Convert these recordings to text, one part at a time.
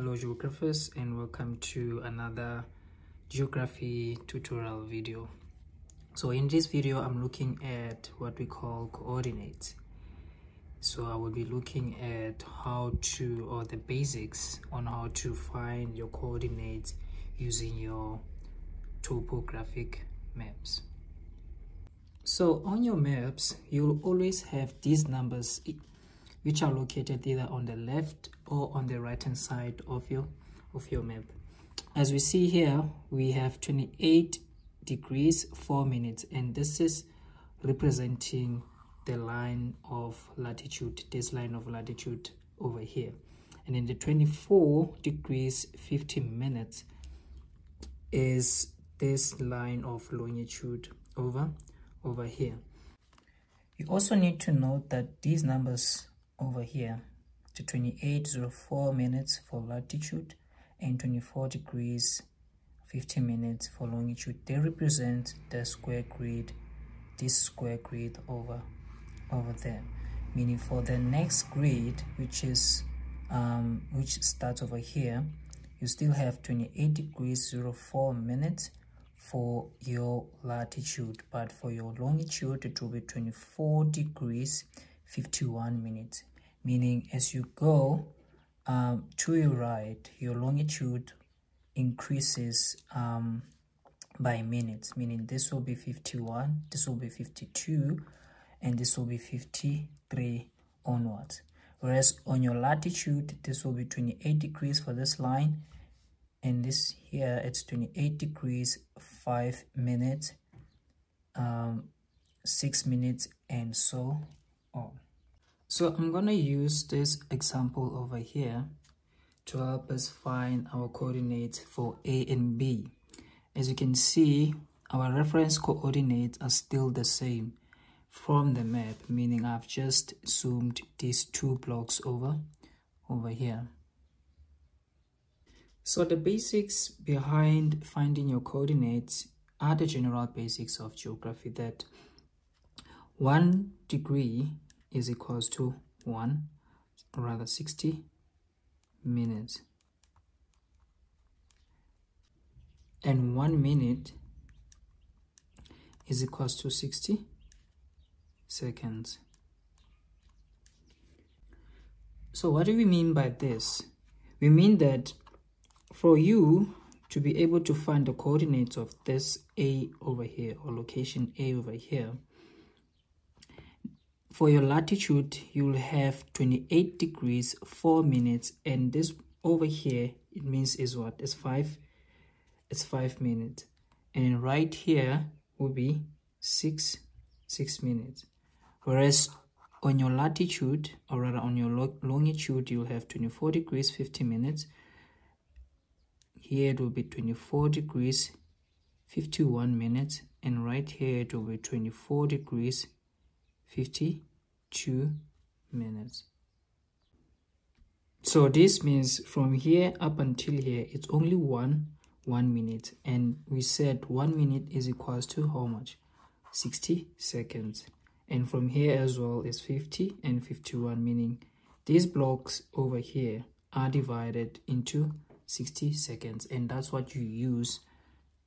Hello geographers, and welcome to another geography tutorial video. So in this video I'm looking at what we call coordinates. So I will be looking at the basics on how to find your coordinates using your topographic maps. So on your maps you'll always have these numbers which are located either on the left or on the right hand side of your map. As we see here, we have 28 degrees 4 minutes, and this is representing the line of latitude, this line of latitude over here. And in the 24 degrees 15 minutes is this line of longitude over here. You also need to note that these numbers over here, to 28:04 minutes for latitude and 24 degrees 15 minutes for longitude, they represent the square grid, this square grid over there, meaning for the next grid, which is which starts over here, you still have 28 degrees 04 minutes for your latitude, but for your longitude it will be 24 degrees 51 minutes, meaning as you go to your right, your longitude increases by minutes, meaning this will be 51, this will be 52, and this will be 53 onwards. Whereas on your latitude, this will be 28 degrees for this line, and this here it's 28 degrees 5 minutes, 6 minutes, and so on. So I'm gonna use this example over here to help us find our coordinates for A and B. As you can see, our reference coordinates are still the same from the map, meaning I've just zoomed these two blocks over here. So the basics behind finding your coordinates are the general basics of geography, that 1 degree is equals to 60 minutes, and 1 minute is equals to 60 seconds. So what do we mean by this? We mean that for you to be able to find the coordinates of this A over here, or location A over here, for your latitude, you'll have 28 degrees 4 minutes, and this over here, it means is what? It's 5 minutes. And right here will be 6 minutes. Whereas on your latitude, or rather on your longitude, you'll have 24 degrees 50 minutes. Here it will be 24 degrees 51 minutes, and right here it will be 24 degrees 52 minutes. So this means from here up until here it's only 1 minute, and we said 1 minute is equals to how much? 60 seconds. And from here as well is 50 and 51, meaning these blocks over here are divided into 60 seconds, and that's what you use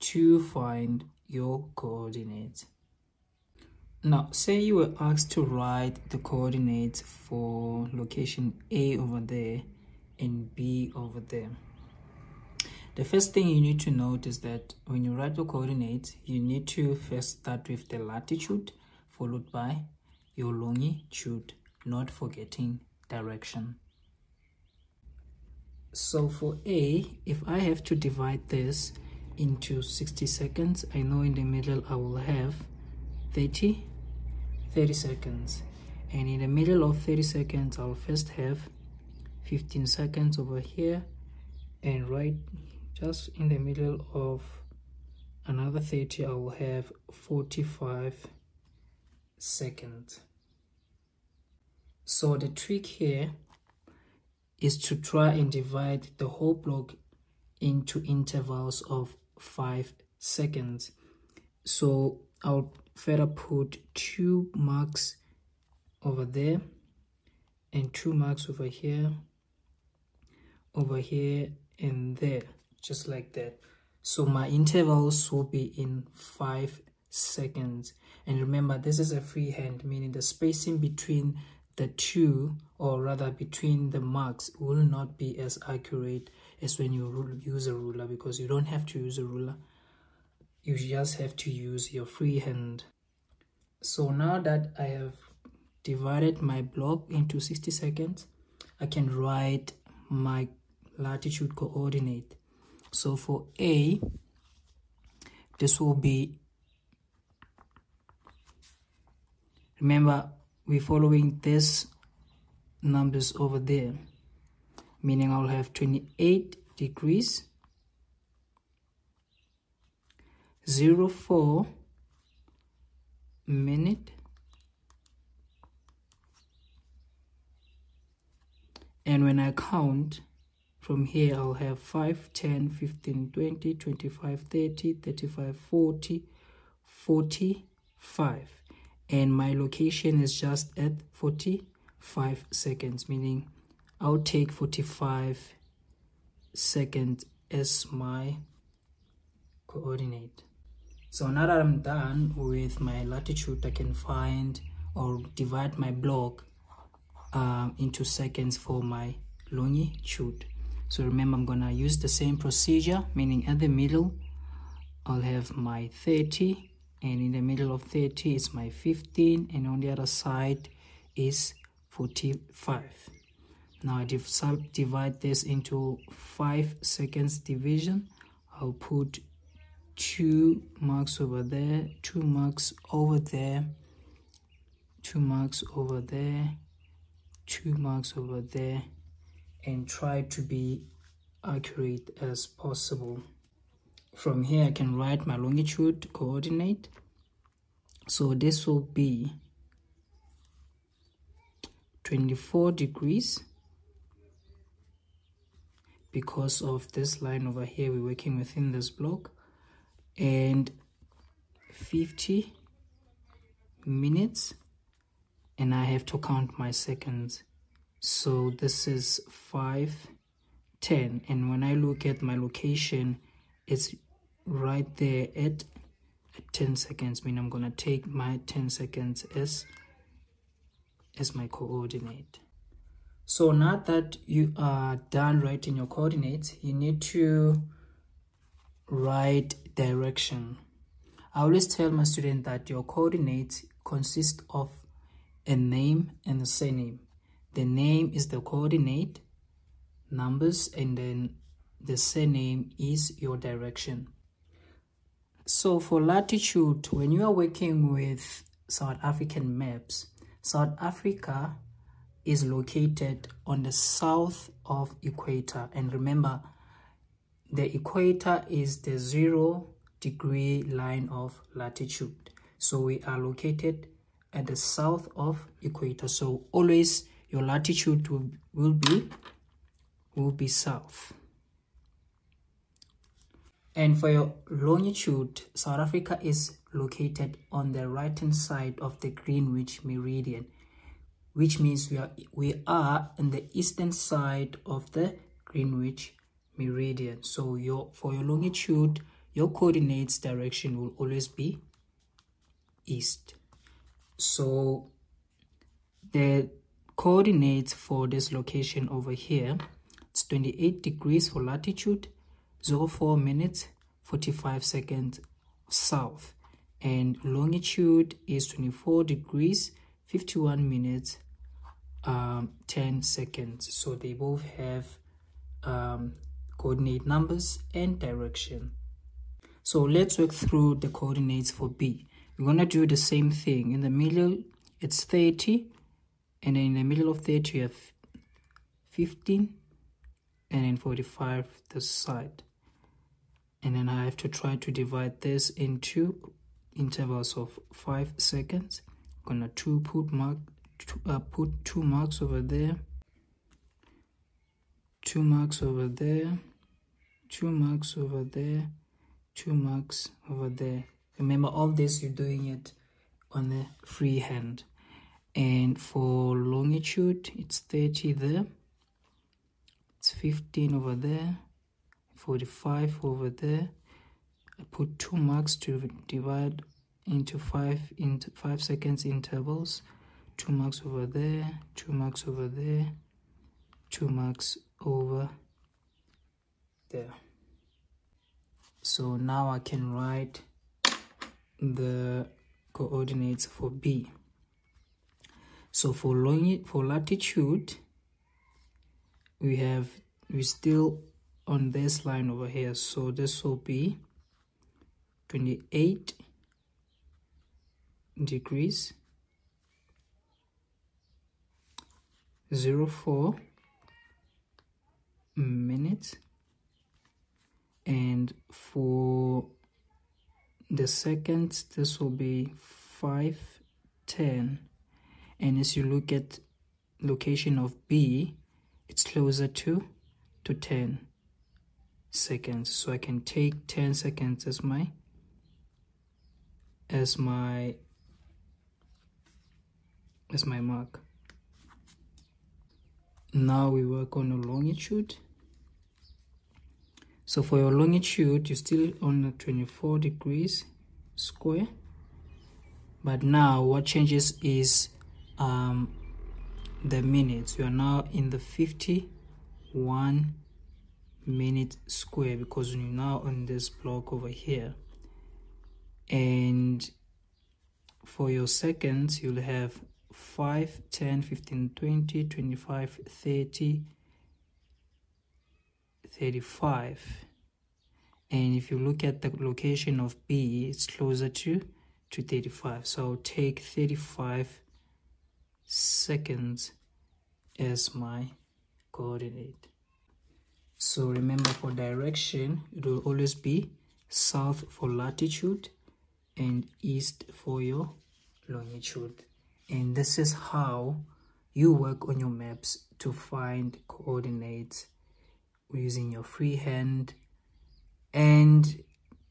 to find your coordinates. Now, say you were asked to write the coordinates for location A over there and B over there. The first thing you need to note is that when you write the coordinates, you need to first start with the latitude, followed by your longitude, not forgetting direction. So for A, if I have to divide this into 60 seconds, I know in the middle I will have 30 seconds, and in the middle of 30 seconds I'll first have 15 seconds over here, and right just in the middle of another 30 I will have 45 seconds. So the trick here is to try and divide the whole block into intervals of 5 seconds. So I'll further put 2 marks over there and 2 marks over here over here and there, just like that. So my intervals will be in 5 seconds, and remember this is a freehand, meaning the spacing between the two, or rather between the marks, will not be as accurate as when you use a ruler, because you don't have to use a ruler, you just have to use your freehand. So now that I have divided my block into 60 seconds, I can write my latitude coordinate. So for A, this will be, remember we're following these numbers over there, meaning I'll have 28 degrees, 04 minute, and when I count from here, I'll have 5, 10, 15, 20, 25, 30, 35, 40, 45, and my location is just at 45 seconds, meaning I'll take 45 seconds as my coordinate. So now that I'm done with my latitude, I can find or divide my block into seconds for my longitude. So remember, I'm gonna use the same procedure, meaning at the middle I'll have my 30, and in the middle of 30 is my 15, and on the other side is 45. Now I divide this into 5 seconds division. I'll put 2 marks over there, 2 marks over there, 2 marks over there, 2 marks over there, and try to be accurate as possible. From here I can write my longitude coordinate. So this will be 24 degrees. Because of this line over here, we're working within this block, and 50 minutes, and I have to count my seconds. So this is 5 10, and when I look at my location, it's right there at 10 seconds, meaning I'm gonna take my 10 seconds as my coordinate. So now that you are done writing your coordinates, you need to write direction. I always tell my student that your coordinates consist of a name and a surname. The name is the coordinate numbers, and then the surname is your direction. So for latitude, when you are working with South African maps, South Africa is located on the south of equator, and remember the equator is the 0 degree line of latitude. So we are located at the south of equator, so always your latitude will be south. And for your longitude, South Africa is located on the right hand side of the Greenwich meridian, which means we are on the eastern side of the Greenwich meridian. So for your longitude, your coordinates direction will always be east. So the coordinates for this location over here, it's 28 degrees for latitude, 04 minutes 45 seconds south, and longitude is 24 degrees 51 minutes 10 seconds. So they both have coordinate numbers and direction. So let's work through the coordinates for B. We're gonna do the same thing. In the middle it's 30, and then in the middle of 30 you have 15, and then 45 this side, and then I have to try to divide this into intervals of 5 seconds. I'm gonna put 2 marks over there, 2 marks over there, 2 marks over there, 2 marks over there. Remember, all this you're doing it on the free hand. And for longitude, it's 30 there, it's 15 over there, 45 over there. I put two marks to divide into 5 seconds intervals. 2 marks over there, 2 marks over there, 2 marks over there. So now I can write the coordinates for B. So for latitude, we're still on this line over here. So this will be 28 degrees 04 minutes, and for the seconds this will be 5:10. And as you look at location of B, it's closer to 10 seconds, so I can take 10 seconds as my mark. Now we work on the longitude. So for your longitude, you're still on 24 degrees square, but now what changes is the minutes. You are now in the 51 minute square because you're now on this block over here. And for your seconds, you'll have 5, 10, 15, 20, 25, 30, 35. And if you look at the location of B, it's closer to 35. So I'll take 35 seconds as my coordinate. So remember, for direction, it will always be south for latitude and east for your longitude. And this is how you work on your maps to find coordinates using your freehand and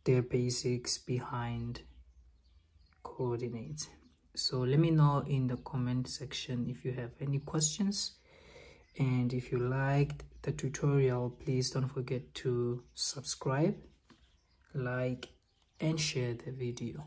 the basics behind coordinates. So let me know in the comment section if you have any questions. And if you liked the tutorial, please don't forget to subscribe, like, and share the video.